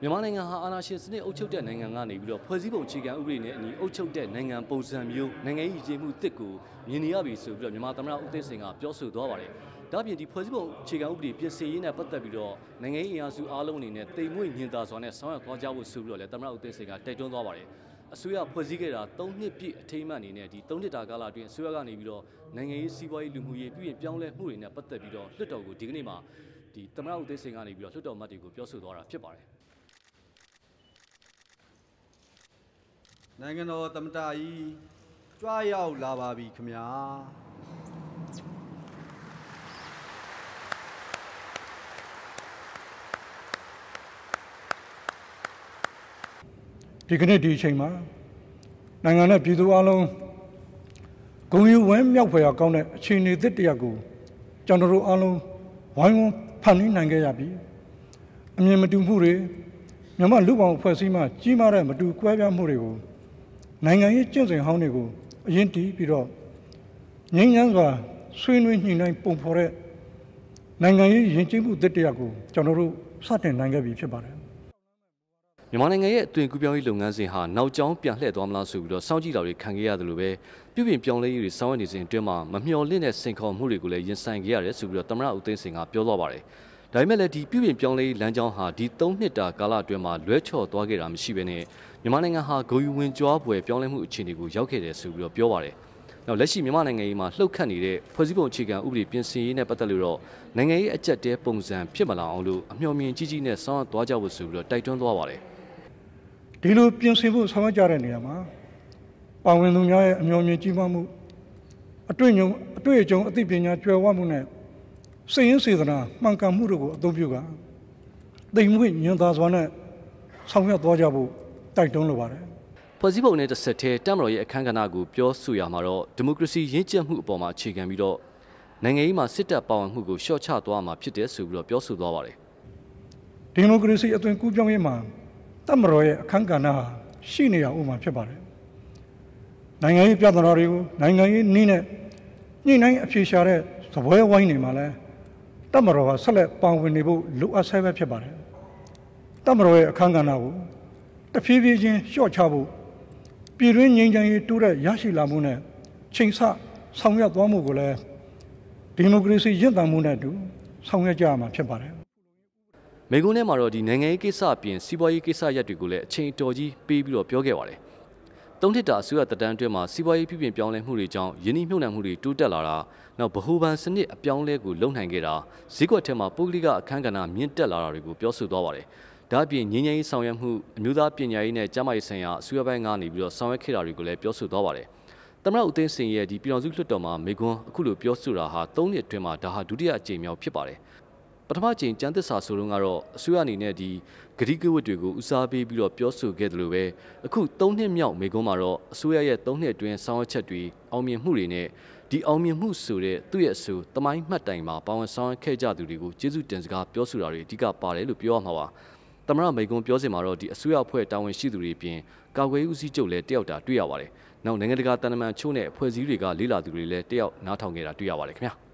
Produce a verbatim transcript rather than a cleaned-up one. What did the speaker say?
မြန်မာနိုင်ငံဟာအာဏာရှင်စနစ်အုပ်ချုပ်တဲ့နိုင်ငံကနေပြီးတော့ဖွဲ့စည်းပုံအခြေခံဥပဒေနဲ့အညီအုပ်ချုပ်တဲ့နိုင်ငံပုံစံမျိုးနိုင်ငံရေးကြီးမှုတစ်ကိုမြင်နေရပြီဆိုပြီးတော့မြန်မာသမ္မတဦးသိန်းစိန်ကပြောဆိုသွားပါတယ်။ဒါ့အပြင်ဒီဖွဲ့စည်းပုံအခြေခံဥပဒေပြင်ဆင်ရေးနဲ့ပတ်သက်ပြီးတော့နိုင်ငံရေးအင်အားစုအားလုံးအနေနဲ့တိမ်မွေ့ညင်သာစွာနဲ့ဆောင်ရွက်သွားကြဖို့ဆိုပြီးတော့လည်းသမ္မတဦးသိန်းစိန်ကတိုက်တွန်းသွားပါတယ်။အစိုးရဖွဲ့စည်းခဲ့တာ၃နှစ်ပြည့်အထိမ်းအမှတ်အနေနဲ့ဒီ၃နှစ်တာကာလအတွင်းအစိုးရကနေပြီးတော့နိုင်ငံရေးစီးပွားရေးလူမှုရေးပြည်ပြောင်းလဲမှုတွေနဲ့ပတ်သက်ပြီးတော့လွှတ်တော်ကိုဒီကနေ့မှာဒီသမ္မတဦးသိန်းစိန်ကနေပြီးတော့လွှတ်တော်မတ်တွေကိုပြောဆိုသွားတာဖြစ်ပါတယ်။နိုင်ငံတော်သမ္မတကြီးကြွားရောက်လာပါပြီခင်ဗျာဒီကနေ့ဒီအချိန်မှာနိုင်ငံနဲ့ပြည်သူအလုံးဂုဏ်ယူဝမ်းမြောက်ဖွယ်ရာကောင်းတဲ့အခြေအနေသစ်တရက်ကိုကျွန်တော်တို့အလုံးဝိုင်းဝန်းဖန်တီးနိုင်ခဲ့ရပြီအမြင်မတူမှုတွေမြန်မာလူ့ဘောင်အဖွဲ့အစည်းမှကြီးမားတဲ့မတူကွဲပြားမှုတွေကိုနိုင်ငံရေးကျင့်စဉ်ဟောင်းတွေကိုအရင်တည်ပြီးတော့ငြိမ်းချမ်းစွာဆွေးနွေးညှိနှိုင်းပုံဖော်တဲ့နိုင်ငံရေးယဉ်ကျေးမှုသစ်တရားကိုကျွန်တော်တို့စတင်နိုင်ခဲ့ပြီဖြစ်ပါတယ်။မြန်မာနိုင်ငံရဲ့အသွင်ကူးပြောင်းရေးလုပ်ငန်းစဉ်ဟာနောက်ကျောင်းပြန်လှည့်သွားမလားဆိုပြီးတော့စောင့်ကြည့်တာတွေခံခဲ့ရတယ်လို့ပဲပြုပြင်ပြောင်းလဲရေးတွေဆောင်ရွက်နေစဉ်အတွင်းမှာမမျှော်လင့်တဲ့စိန်ခေါ်မှုတွေကိုလည်းရင်ဆိုင်ခဲ့ရတယ်ဆိုပြီးတော့သမ္မတဦးသိန်းစိန်ကပြောသွားပါတယ်။ဒါပေမဲ့လည်းဒီပြုပြင်ပြောင်းလဲလမ်းကြောင်းဟာဒီသုံးနှစ်တာကာလအတွင်းမှာလွဲချော်သွားခဲ့တာမရှိဘဲနဲ့မြန်မာနိုင်ငံဟာဂုဏ်ယူဝင်ကြွားပွဲပြောင်းလဲမှုအခြေအနေကိုရောက်ခဲ့တယ်ဆိုပြီးတော့ပြောပါတယ်။နောက်လက်ရှိမြန်မာနိုင်ငံရေးမှာလှုပ်ခတ်နေတဲ့ဖွဲ့စည်းပုံအခြေခံဥပဒေပြင်ဆင်ရေးနဲ့ပတ်သက်လို့တော့နိုင်ငံရေးအကြက်တဲပုံစံဖြစ်မလာအောင်လို့အမျှော်မြင်ကြီးကြီးနဲ့ဆောင်ရွက်သွားကြဖို့ဆိုပြီးတော့တိုက်တွန်းသွားပါတယ်။ဒီလိုပြင်ဆင်ဖို့ဆောင်ရွက်ကြတဲ့နေရာမှာပါဝင်သူများရဲ့အမျှော်မြင်ကြီးမားမှုအတွေ့အကြုံအတွေ့အကြုံအသိပညာကျွယ်ဝမှုနဲ့စိတ်ရင်းစေတနာမှန်ကန်မှုတို့ကိုအသုံးပြုကတိမ်မွေ့ညွန်သားစွာနဲ့ဆောင်ရွက်သွားကြဖို့တိုက်တွန်းလိုပါတယ်။ဖွဲ့စည်းပုံနဲ့တစ်ဆက်တည်းတပ်မတော်ရဲ့အခမ်းကဏ္ဍကိုပြောဆိုရမှာတော့ဒီမိုကရေစီရင့်ကျက်မှုအပေါ်မှာအခြေခံပြီးတော့နိုင်ငံရေးမှာစစ်တပ်ပါဝင်မှုကိုရှော့ချသွားမှာဖြစ်တယ်ဆိုပြီးတော့ပြောဆိုသွားပါတယ်။ဒီမိုကရေစီအသွင်ကူးပြောင်းရေးမှာတပ်မတော်ရဲ့အခမ်းကဏ္ဍရှိနေရဥပမာဖြစ်ပါတယ်။နိုင်ငံရေးပြဿနာတွေကိုနိုင်ငံရေးနည်းနဲ့ညှိနှိုင်းအဖြေရှာတဲ့သပွဲဝိုင်းတွေမှာလည်းတမတော်ကဆက်လက်ပါဝင်နေဖို့လိုအပ်ဆဲပဲဖြစ်ပါတယ်။တမတော်ရဲ့အခမ်းကဏ္ဍကိုတဖြည်းဖြည်းချင်းလျှော့ချဖို့ပြည်တွင်းငြိမ်းချမ်းရေးတိုးတက်ရရှိလာမှုနဲ့ချိန်ဆဆောင်ရွက်သွားမှုကိုလည်းဒီမိုကရေစီရင့်သန်မှုနဲ့အတူဆောင်ရွက်ကြရမှာဖြစ်ပါတယ်။မေကွန်းထဲမှာတော့ဒီနိုင်ငံရေးကိစ္စအပြင်စီးပွားရေးကိစ္စရပ်တွေကိုလည်းအချိန်တော်ကြီးပေးပြီးတော့ပြောခဲ့ပါတယ်။သုံးနှစ်တာအစိုးရသက်တမ်းအတွင်းမှာစီးပွားရေးပြုပြင်ပြောင်းလဲမှုတွေကြောင့်ယင်းနှိမ့်မြုပ်နှံမှုတွေတိုးတက်လာတာနောက်ဗဟိုဘဏ်စနစ်အပြောင်းလဲကိုလုံနိုင်ခဲ့တာဈေးကွက်ထဲမှာပုဂ္ဂလိကအခမ်းကဏ္ဍမြင့်တက်လာတာတွေကိုပြောဆိုသွားပါတယ်။ဒါ့အပြင်ငြိမ်းချမ်းရေးဆောင်ရွက်မှုအမျိုးသားပညာရေးနဲ့ကျန်းမာရေးဆိုင်ရာအစိုးရပိုင်းကနေပြီးတော့ဆောင်ရွက်ခဲ့တာတွေကိုလည်းပြောဆိုသွားပါတယ်။သမ္မတဦးသိန်းစိန်ရဲ့ဒီပြည်တော်စုလွှတ်တော်မှာမေကွန်းအခုလိုပြောဆိုတာဟာသုံးနှစ်အတွင်းမှာဒါဟာဒုတိယအကြိမ်မြောက်ဖြစ်ပါတယ်။ပထမအကြိမ်ကျန်းသစ္စာဆိုတော့ကတော့အစိုးရအနေနဲ့ဒီဂတိကဝတ်တွေကိုဦးစားပေးပြီးတော့ပြောဆိုခဲ့တယ်လို့ပဲအခုသုံးနှစ်မြောက်မေကွန်းမှာတော့အစိုးရရဲ့သုံးနှစ်အတွင်းဆောင်ရွက်ချက်တွေအောင်မြင်မှုတွေနဲ့ဒီအောင်မြင်မှုဆိုတဲ့သူ့ရဲ့အဆိုတမိုင်းမှတ်တိုင်မှာပါဝင်ဆောင်ရွက်ခဲ့ကြသူတွေကိုကျေးဇူးတင်စကားပြောဆိုတာတွေအဓိကပါတယ်လို့ပြောရမှာပါ။သမ္မတမေကွန်းပြောစင်မှာတော့ဒီအစိုးရအဖွဲ့တာဝန်ရှိသူတွေပြင်ကာကွယ်ရေးဦးစီးချုပ်လည်းတက်ရောက်တာတွေ့ရပါတယ်။နောက်နိုင်ငံတကာတန်တမန်ချို့နဲ့အဖွဲ့အစည်းတွေကလေးလာသူတွေလည်းတက်ရောက်နားထောင်ခဲ့တာတွေ့ရပါတယ်ခင်ဗျာ။